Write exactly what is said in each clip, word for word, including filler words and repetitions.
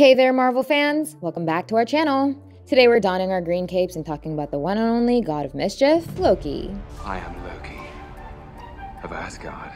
Hey there, Marvel fans! Welcome back to our channel. Today we're donning our green capes and talking about the one and only god of mischief, Loki. I am Loki of Asgard.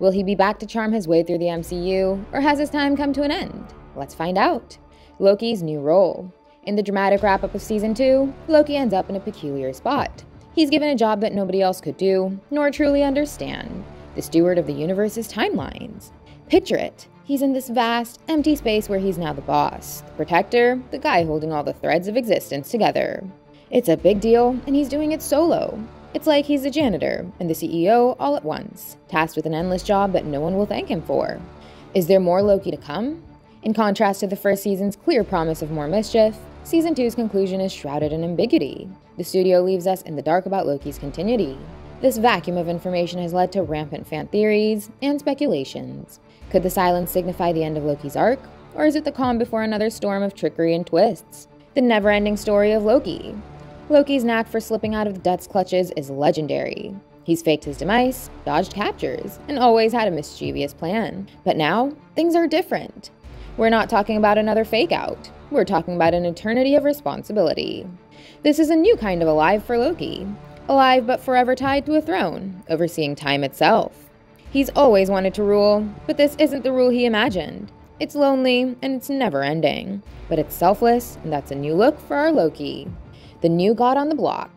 Will he be back to charm his way through the M C U, or has his time come to an end? Let's find out. Loki's new role. In the dramatic wrap-up of season two, Loki ends up in a peculiar spot. He's given a job that nobody else could do, nor truly understand. The steward of the universe's timelines. Picture it. He's in this vast, empty space where he's now the boss, the protector, the guy holding all the threads of existence together. It's a big deal, and he's doing it solo. It's like he's the janitor and the C E O all at once, tasked with an endless job that no one will thank him for. Is there more Loki to come? In contrast to the first season's clear promise of more mischief, season two's conclusion is shrouded in ambiguity. The studio leaves us in the dark about Loki's continuity. This vacuum of information has led to rampant fan theories and speculations. Could the silence signify the end of Loki's arc, or is it the calm before another storm of trickery and twists? The never-ending story of Loki. Loki's knack for slipping out of death's clutches is legendary. He's faked his demise, dodged captures, and always had a mischievous plan. But now, things are different. We're not talking about another fake-out. We're talking about an eternity of responsibility. This is a new kind of alive for Loki. Alive but forever tied to a throne, overseeing time itself. He's always wanted to rule, but this isn't the rule he imagined. It's lonely, and it's never-ending. But it's selfless, and that's a new look for our Loki. The new god on the block.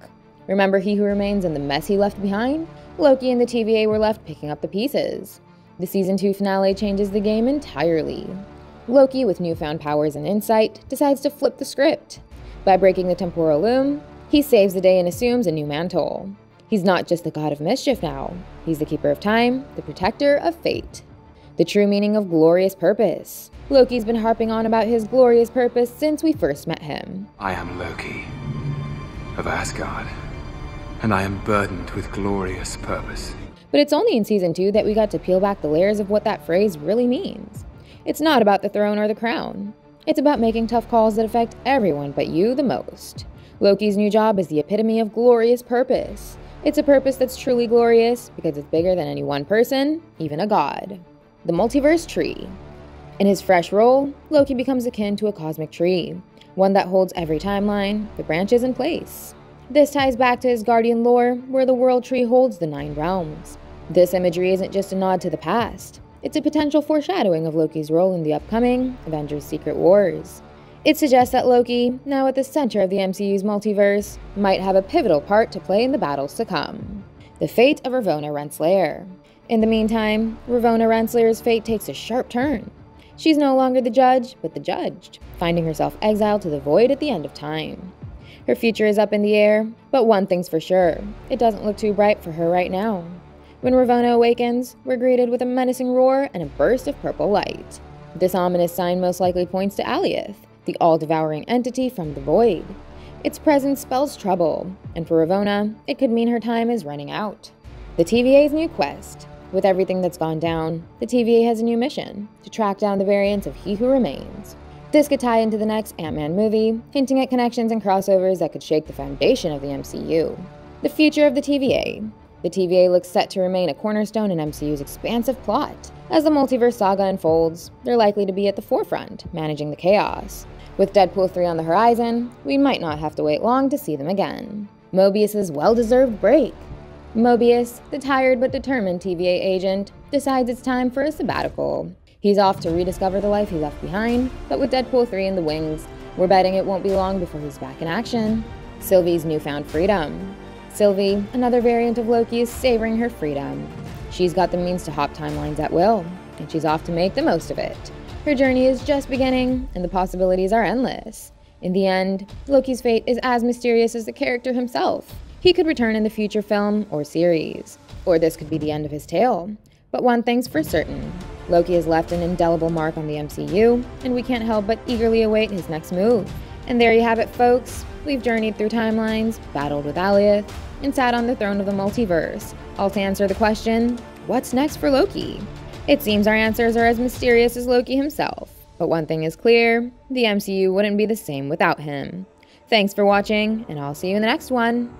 Remember He Who Remains and the mess he left behind? Loki and the T V A were left picking up the pieces. The season two finale changes the game entirely. Loki, with newfound powers and insight, decides to flip the script. By breaking the temporal loom, he saves the day and assumes a new mantle. He's not just the god of mischief now. He's the keeper of time, the protector of fate. The true meaning of glorious purpose. Loki's been harping on about his glorious purpose since we first met him. I am Loki of Asgard, and I am burdened with glorious purpose. But it's only in season two that we got to peel back the layers of what that phrase really means. It's not about the throne or the crown. It's about making tough calls that affect everyone but you the most. Loki's new job is the epitome of glorious purpose. It's a purpose that's truly glorious because it's bigger than any one person, even a god. The multiverse tree. In his fresh role, Loki becomes akin to a cosmic tree, one that holds every timeline, the branches in place. This ties back to his guardian lore, where the world tree holds the nine realms. This imagery isn't just a nod to the past. It's a potential foreshadowing of Loki's role in the upcoming Avengers Secret Wars. It suggests that Loki, now at the center of the M C U's multiverse, might have a pivotal part to play in the battles to come. The fate of Ravonna Rensselaer. In the meantime, Ravonna Rensselaer's fate takes a sharp turn. She's no longer the judge, but the judged, finding herself exiled to the void at the end of time. Her future is up in the air, but one thing's for sure, it doesn't look too bright for her right now. When Ravonna awakens, we're greeted with a menacing roar and a burst of purple light. This ominous sign most likely points to Alioth, the all-devouring entity from the void. Its presence spells trouble, and for Ravonna, it could mean her time is running out. The T V A's new quest. With everything that's gone down, the T V A has a new mission, to track down the variants of He Who Remains. This could tie into the next Ant-Man movie, hinting at connections and crossovers that could shake the foundation of the M C U. The future of the T V A. The T V A looks set to remain a cornerstone in M C U's expansive plot. As the multiverse saga unfolds, they're likely to be at the forefront, managing the chaos. With Deadpool three on the horizon, we might not have to wait long to see them again. Mobius's well-deserved break. Mobius, the tired but determined T V A agent, decides it's time for a sabbatical. He's off to rediscover the life he left behind, but with Deadpool three in the wings, we're betting it won't be long before he's back in action. Sylvie's newfound freedom. Sylvie, another variant of Loki, is savoring her freedom. She's got the means to hop timelines at will, and she's off to make the most of it. Her journey is just beginning, and the possibilities are endless. In the end, Loki's fate is as mysterious as the character himself. He could return in the future film or series, or this could be the end of his tale. But one thing's for certain, Loki has left an indelible mark on the M C U, and we can't help but eagerly await his next move. And there you have it, folks. We've journeyed through timelines, battled with Alioth, and sat on the throne of the multiverse, all to answer the question, what's next for Loki? It seems our answers are as mysterious as Loki himself, but one thing is clear, the M C U wouldn't be the same without him. Thanks for watching, and I'll see you in the next one.